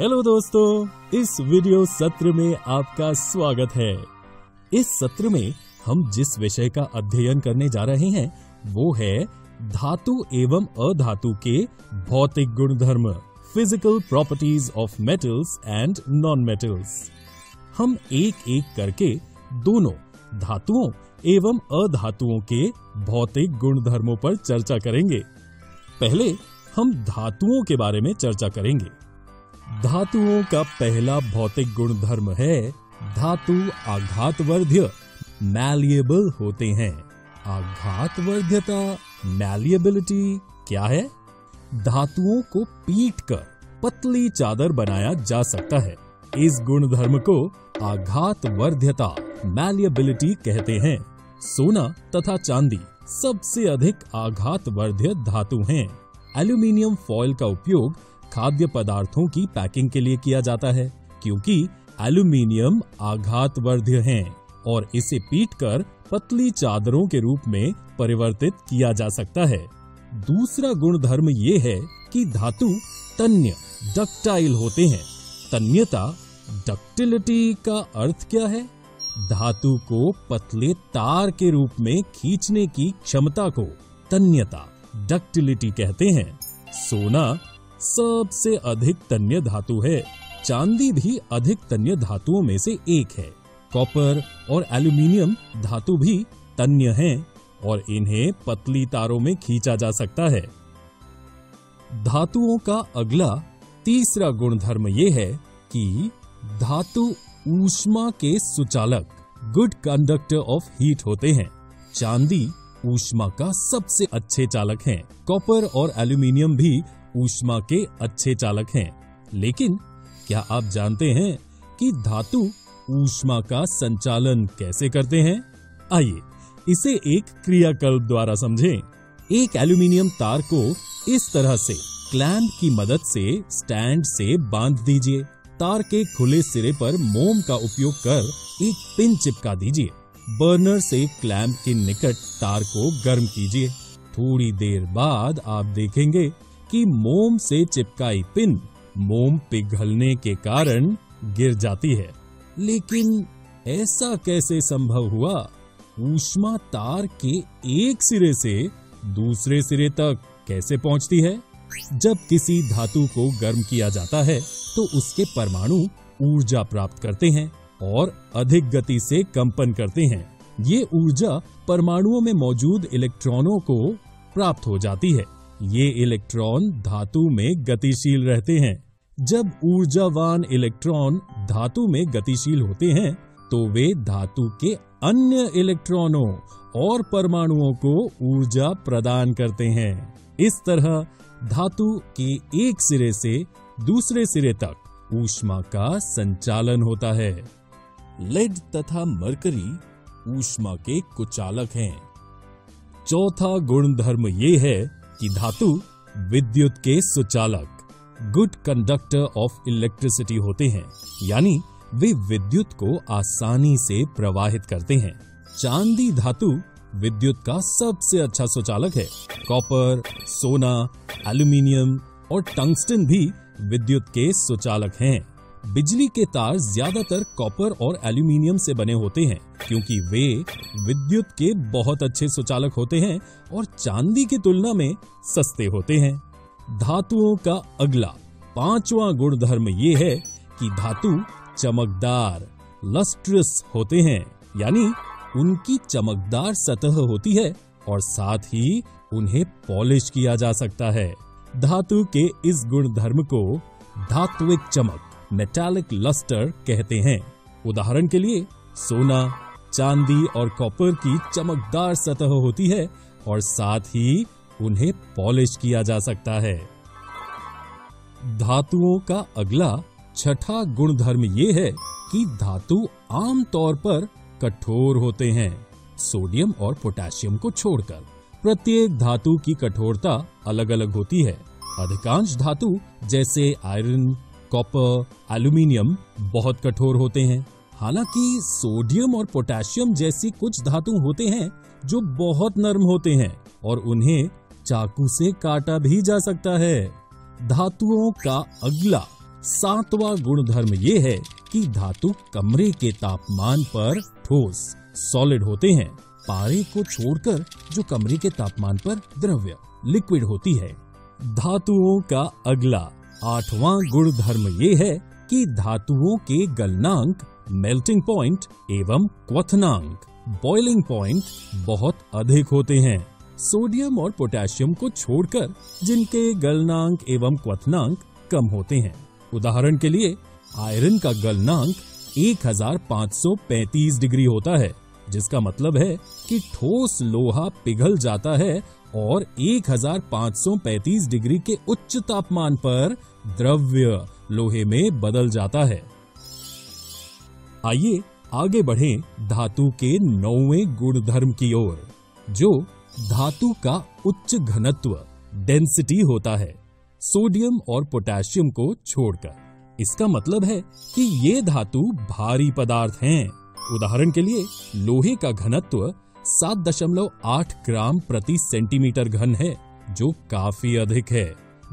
Hello दोस्तों, इस video सत्र में आपका स्वागत है। इस सत्र में हम जिस विषय का अध्ययन करने जा रहे हैं वो है धातु एवं अधातु के भौतिक गुणधर्म, physical properties of metals and non metals. हम एक एक करके दोनों धातुओं एवं अधातुओं के भौतिक गुणधर्मों पर चर्चा करेंगे। पहले हम धातुओं के बारे में चर्चा करेंगे। धातुओं का पहला भौतिक गुणधर्म है धातु आघातवर्ध्य, मैलिएबल होते हैं। आघातवर्ध्यता, मैलिएबिलिटी क्या है? धातुओं को पीटकर पतली चादर बनाया जा सकता है। इस गुणधर्म को आघातवर्ध्यता, मैलिएबिलिटी कहते हैं। सोना तथा चांदी सबसे अधिक आघातवर्ध्य धातु हैं। एल्यूमिनियम फॉइल का उपयोग खाद्य पदार्थों की पैकिंग के लिए किया जाता है, क्योंकि एल्यूमिनियम आघातवर्ध्य है और इसे पीटकर पतली चादरों के रूप में परिवर्तित किया जा सकता है। दूसरा गुणधर्म ये है कि धातु तन्य, डक्टाइल होते हैं। तन्यता, डक्टिलिटी का अर्थ क्या है? धातु को पतले तार के रूप में खींचने की क्षमता को तन्यता, डक्टिलिटी कहते हैं। सोना सबसे अधिक तन्य धातु है। चांदी भी अधिक तन्य धातुओं में से एक है। कॉपर और एल्यूमिनियम धातु भी तन्य हैं और इन्हें पतली तारों में खींचा जा सकता है। धातुओं का अगला तीसरा गुणधर्म ये है कि धातु ऊष्मा के सुचालक, गुड कंडक्टर ऑफ हीट होते हैं। चांदी ऊष्मा का सबसे अच्छे चालक हैं। कॉपर और एल्यूमिनियम भी ऊष्मा के अच्छे चालक हैं। लेकिन क्या आप जानते हैं कि धातु ऊष्मा का संचालन कैसे करते हैं? आइए इसे एक क्रियाकल्प द्वारा समझें। एक एल्यूमिनियम तार को इस तरह से क्लैंप की मदद से स्टैंड से बांध दीजिए। तार के खुले सिरे पर मोम का उपयोग कर एक पिन चिपका दीजिए। बर्नर से क्लैंप के निकट तार को गर्म कीजिए। थोड़ी देर बाद आप देखेंगे कि मोम से चिपकाई पिन मोम पिघलने के कारण गिर जाती है। लेकिन ऐसा कैसे संभव हुआ? ऊष्मा तार के एक सिरे से दूसरे सिरे तक कैसे पहुंचती है? जब किसी धातु को गर्म किया जाता है तो उसके परमाणु ऊर्जा प्राप्त करते हैं और अधिक गति से कंपन करते हैं। ये ऊर्जा परमाणुओं में मौजूद इलेक्ट्रॉनों को प्राप्त हो जाती है। ये इलेक्ट्रॉन धातु में गतिशील रहते हैं। जब ऊर्जावान इलेक्ट्रॉन धातु में गतिशील होते हैं तो वे धातु के अन्य इलेक्ट्रॉनों और परमाणुओं को ऊर्जा प्रदान करते हैं। इस तरह धातु के एक सिरे से दूसरे सिरे तक ऊष्मा का संचालन होता है। लेड तथा मरकरी ऊष्मा के कुचालक हैं। चौथा गुणधर्म ये है कि धातु विद्युत के सुचालक, गुड कंडक्टर ऑफ इलेक्ट्रिसिटी होते हैं, यानी वे विद्युत को आसानी से प्रवाहित करते हैं। चांदी धातु विद्युत का सबसे अच्छा सुचालक है। कॉपर, सोना, एल्यूमिनियम और टंगस्टन भी विद्युत के सुचालक हैं। बिजली के तार ज्यादातर कॉपर और एल्यूमिनियम से बने होते हैं, क्योंकि वे विद्युत के बहुत अच्छे सुचालक होते हैं और चांदी की तुलना में सस्ते होते हैं। धातुओं का अगला पांचवा गुणधर्म ये है कि धातु चमकदार, लस्ट्रस होते हैं, यानी उनकी चमकदार सतह होती है और साथ ही उन्हें पॉलिश किया जा सकता है। धातु के इस गुणधर्म को धात्विक चमक, मेटालिक लस्टर कहते हैं। उदाहरण के लिए सोना, चांदी और कॉपर की चमकदार सतह होती है और साथ ही उन्हें पॉलिश किया जा सकता है। धातुओं का अगला छठा गुणधर्म ये है कि धातु आमतौर पर कठोर होते हैं, सोडियम और पोटेशियम को छोड़कर। प्रत्येक धातु की कठोरता अलग अलग होती है। अधिकांश धातु जैसे आयरन, कॉपर, एल्यूमिनियम बहुत कठोर होते हैं। हालांकि सोडियम और पोटेशियम जैसी कुछ धातु होते हैं जो बहुत नर्म होते हैं और उन्हें चाकू से काटा भी जा सकता है। धातुओं का अगला सातवां गुणधर्म ये है कि धातु कमरे के तापमान पर ठोस सॉलिड होते हैं। पारे को छोड़कर जो कमरे के तापमान पर द्रव्य लिक्विड होती है। धातुओं का अगला आठवां गुणधर्म ये है कि धातुओं के गलनांक मेल्टिंग पॉइंट एवं क्वथनांक बॉइलिंग पॉइंट बहुत अधिक होते हैं। सोडियम और पोटेशियम को छोड़कर जिनके गलनांक एवं क्वथनांक कम होते हैं। उदाहरण के लिए आयरन का गलनांक 1535 डिग्री होता है, जिसका मतलब है कि ठोस लोहा पिघल जाता है और 1535 डिग्री के उच्च तापमान पर द्रव्य लोहे में बदल जाता है। आइए आगे बढ़ें धातु के नौवें गुणधर्म की ओर, जो धातु का उच्च घनत्व डेंसिटी होता है, सोडियम और पोटेशियम को छोड़कर। इसका मतलब है कि ये धातु भारी पदार्थ हैं। उदाहरण के लिए लोहे का घनत्व 7.8 ग्राम प्रति सेंटीमीटर घन है, जो काफी अधिक है।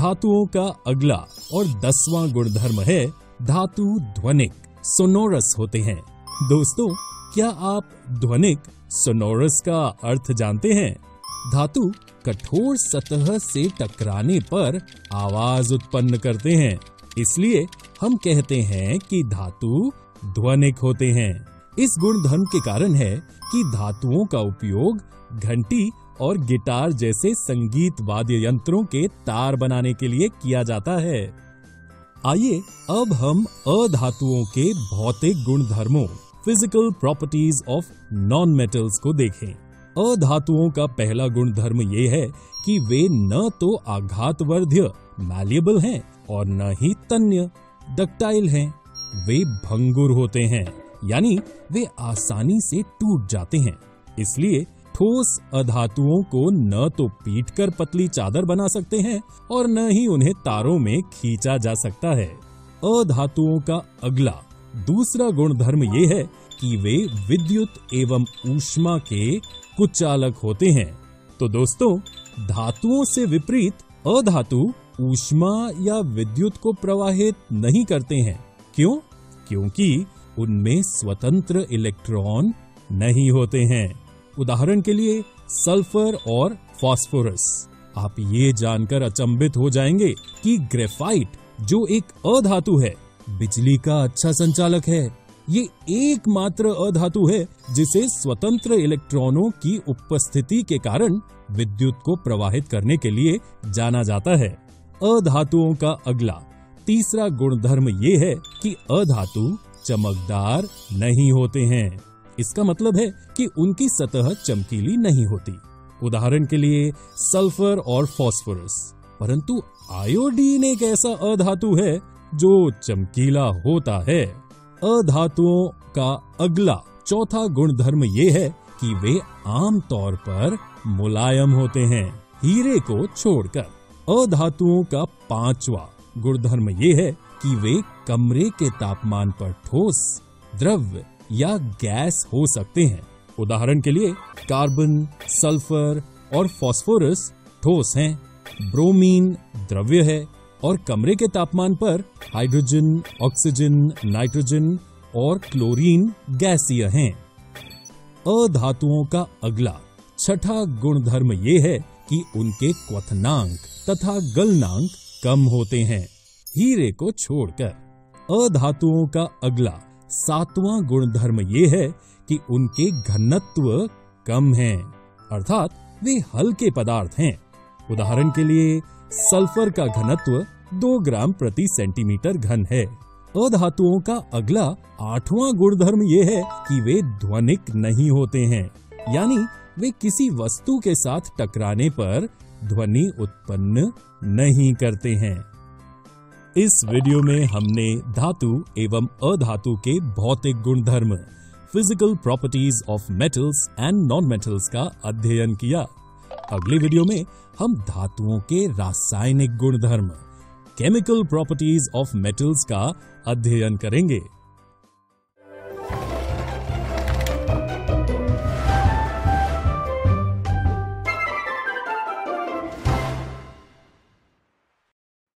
धातुओं का अगला और 10वां गुणधर्म है धातु ध्वनिक सोनोरस होते हैं। दोस्तों, क्या आप ध्वनिक सोनोरस का अर्थ जानते हैं? धातु कठोर सतह से टकराने पर आवाज उत्पन्न करते हैं, इसलिए हम कहते हैं कि धातु ध्वनिक होते हैं। इस गुणधर्म के कारण है कि धातुओं का उपयोग घंटी और गिटार जैसे संगीत वाद्य यंत्रों के तार बनाने के लिए किया जाता है। आइए अब हम अधातुओं के भौतिक गुणधर्मों physical properties of non metals को देखें। अधातुओं का पहला गुणधर्म ये है कि वे न तो आघातवर्ध्य मैलिएबल हैं और न ही तन्य डक्टाइल हैं। वे भंगुर होते हैं, यानी वे आसानी से टूट जाते हैं। इसलिए ठोस अधातुओं को न तो पीटकर पतली चादर बना सकते हैं और न ही उन्हें तारों में खींचा जा सकता है। अधातुओं का अगला दूसरा गुणधर्म ये है कि वे विद्युत एवं ऊष्मा के कुचालक होते हैं। तो दोस्तों, धातुओं से विपरीत अधातु ऊष्मा या विद्युत को प्रवाहित नहीं करते हैं। क्यों? क्योंकि उनमें स्वतंत्र इलेक्ट्रॉन नहीं होते हैं। उदाहरण के लिए सल्फर और फास्फोरस। आप ये जानकर अचंभित हो जाएंगे कि ग्रेफाइट, जो एक अधातु है, बिजली का अच्छा संचालक है। ये एकमात्र अधातु है जिसे स्वतंत्र इलेक्ट्रॉनों की उपस्थिति के कारण विद्युत को प्रवाहित करने के लिए जाना जाता है। अधातुओं का अगला तीसरा गुणधर्म ये है कि अधातु चमकदार नहीं होते हैं। इसका मतलब है कि उनकी सतह चमकीली नहीं होती। उदाहरण के लिए सल्फर और फास्फोरस। परंतु आयोडीन एक ऐसा अधातु है जो चमकीला होता है। अधातुओं का अगला चौथा गुणधर्म ये है कि वे आमतौर पर मुलायम होते हैं, हीरे को छोड़कर। अधातुओं का पांचवा गुणधर्म ये है कि वे कमरे के तापमान पर ठोस, द्रव्य या गैस हो सकते हैं। उदाहरण के लिए कार्बन, सल्फर और फास्फोरस ठोस हैं, ब्रोमीन द्रव्य है और कमरे के तापमान पर हाइड्रोजन, ऑक्सीजन, नाइट्रोजन और क्लोरीन गैसीय हैं। अधातुओं का अगला छठा गुणधर्म ये है कि उनके क्वथनांक तथा गलनांक कम होते हैं, हीरे को छोड़कर। अधातुओं का अगला सातवां गुणधर्म ये है कि उनके घनत्व कम है, अर्थात वे हल्के पदार्थ हैं। उदाहरण के लिए सल्फर का घनत्व 2 ग्राम प्रति सेंटीमीटर घन है। अधातुओं का अगला आठवां गुणधर्म ये है कि वे ध्वनिक नहीं होते हैं, यानी वे किसी वस्तु के साथ टकराने पर ध्वनि उत्पन्न नहीं करते हैं। इस वीडियो में हमने धातु एवं अधातु के भौतिक गुणधर्म physical properties of metals and non metals का अध्ययन किया। अगले वीडियो में हम धातुओं के रासायनिक गुणधर्म केमिकल प्रॉपर्टीज ऑफ मेटल्स का अध्ययन करेंगे।